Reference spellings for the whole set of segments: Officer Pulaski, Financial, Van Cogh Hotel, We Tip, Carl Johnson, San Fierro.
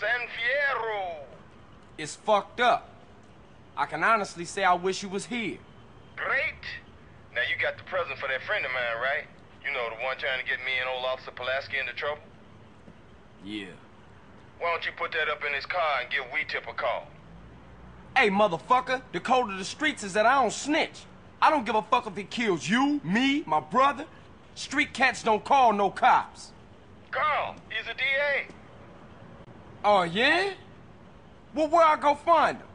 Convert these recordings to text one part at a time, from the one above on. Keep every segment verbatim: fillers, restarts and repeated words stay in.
San Fierro. It's fucked up. I can honestly say I wish you was here. Great. Now you got the present for that friend of mine, right? You know, the one trying to get me and old Officer Pulaski into trouble? Yeah. Why don't you put that up in his car and give We Tip a call? Hey, motherfucker, the code of the streets is that I don't snitch. I don't give a fuck if it kills you, me, my brother. Street cats don't call no cops. Carl, he's a D A. Oh, yeah? Well, where I go find him?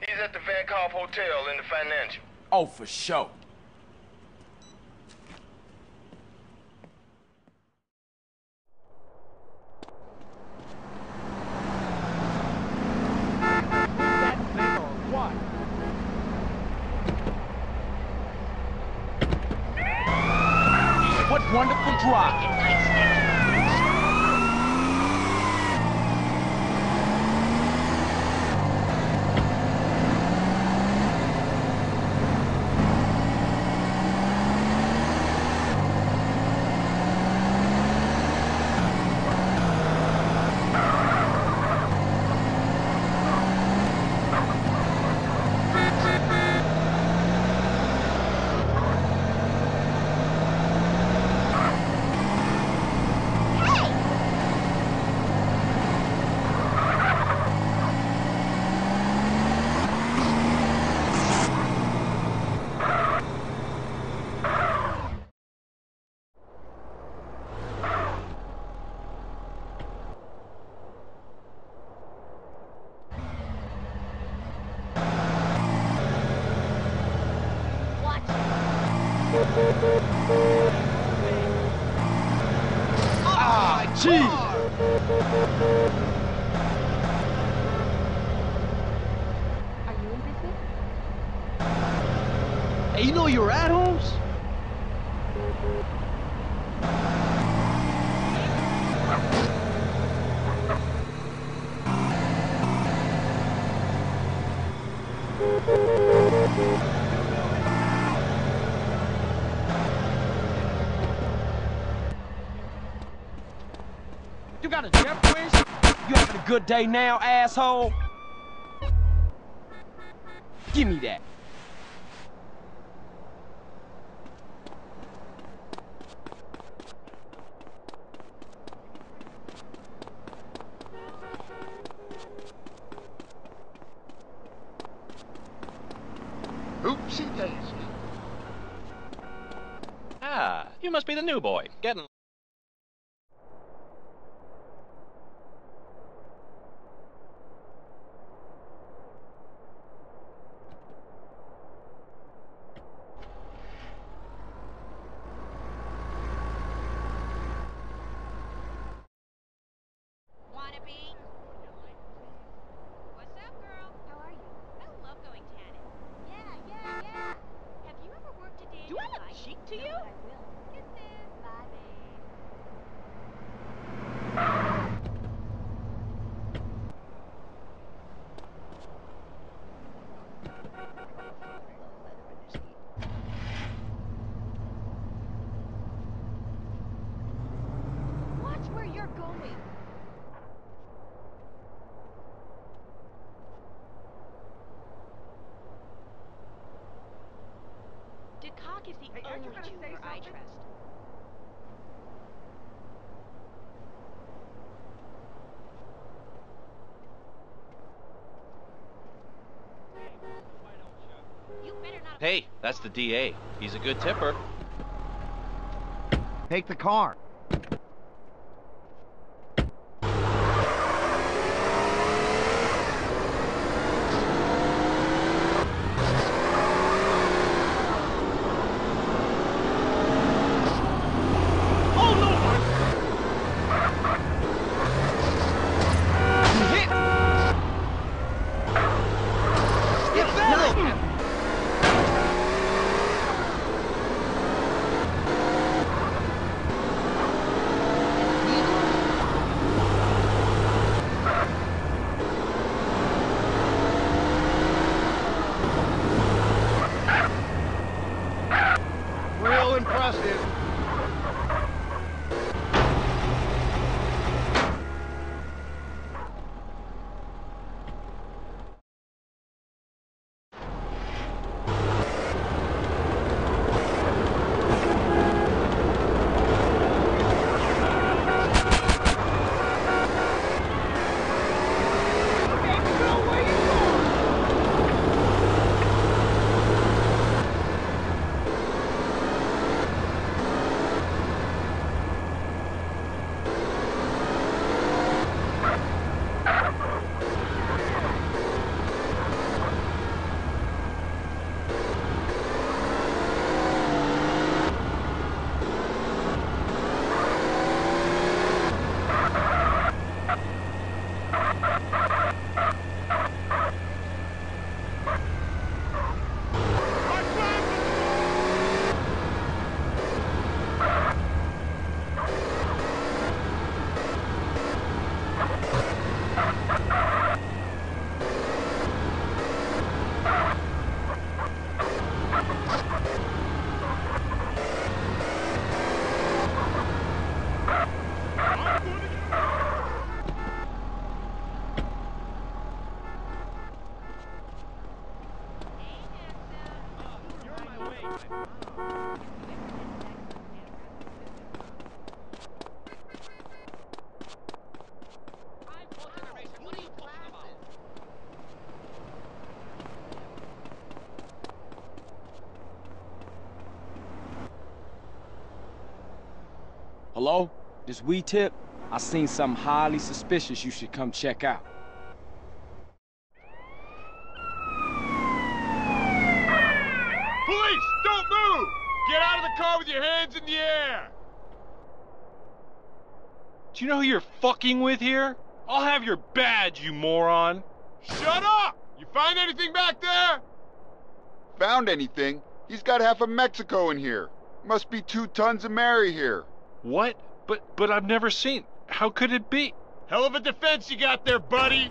He's at the Van Cogh Hotel in the Financial. Oh, for sure. What wonderful drive! Ah, gee! Are you in business? Hey, you know you're at Holmes? You got a jet wish? You having a good day now, asshole? Give me that. Oopsie daisy. Ah, you must be the new boy. Getting. To you? Watch where you're going. Is the hey, only Jew I trust. You better not. Hey, that's the D A. He's a good tipper. Take the car. Hello? This We Tip? I seen something highly suspicious you should come check out. Police! Don't move! Get out of the car with your hands in the air! Do you know who you're fucking with here? I'll have your badge, you moron! Shut up! You find anything back there? Found anything? He's got half of Mexico in here. Must be two tons of Mary here. What? But, but I've never seen. How could it be? Hell of a defense you got there, buddy!